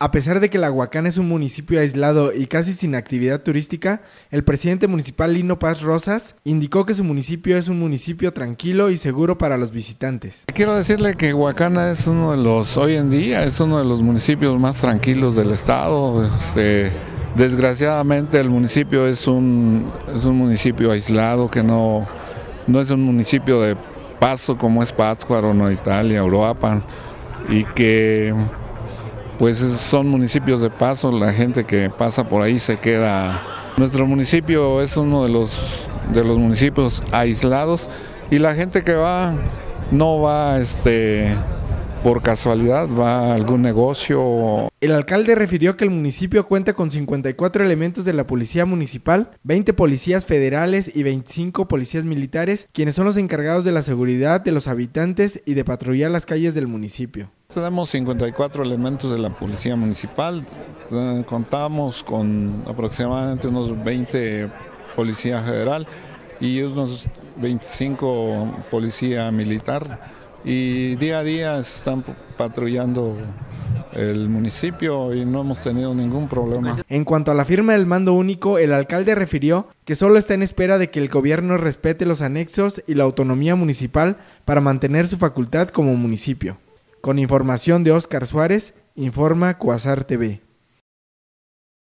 A pesar de que La Huacana es un municipio aislado y casi sin actividad turística, el presidente municipal Lino Paz Rosas indicó que su municipio es un municipio tranquilo y seguro para los visitantes. Quiero decirle que Huacana es uno de los, hoy en día, es uno de los municipios más tranquilos del estado. Desgraciadamente el municipio es un municipio aislado que no es un municipio de paso como es Pátzcuaro, no Italia, Uruapan, y que pues son municipios de paso, la gente que pasa por ahí se queda. Nuestro municipio es uno de los municipios aislados y la gente que va no va por casualidad, va a algún negocio. El alcalde refirió que el municipio cuenta con 54 elementos de la policía municipal, 20 policías federales y 25 policías militares, quienes son los encargados de la seguridad de los habitantes y de patrullar las calles del municipio. Tenemos 54 elementos de la policía municipal, contamos con aproximadamente unos 20 policía federal y unos 25 policía militar. Y día a día están patrullando el municipio y no hemos tenido ningún problema. En cuanto a la firma del mando único, el alcalde refirió que solo está en espera de que el gobierno respete los anexos y la autonomía municipal para mantener su facultad como municipio. Con información de Óscar Suárez, informa Cuasar TV.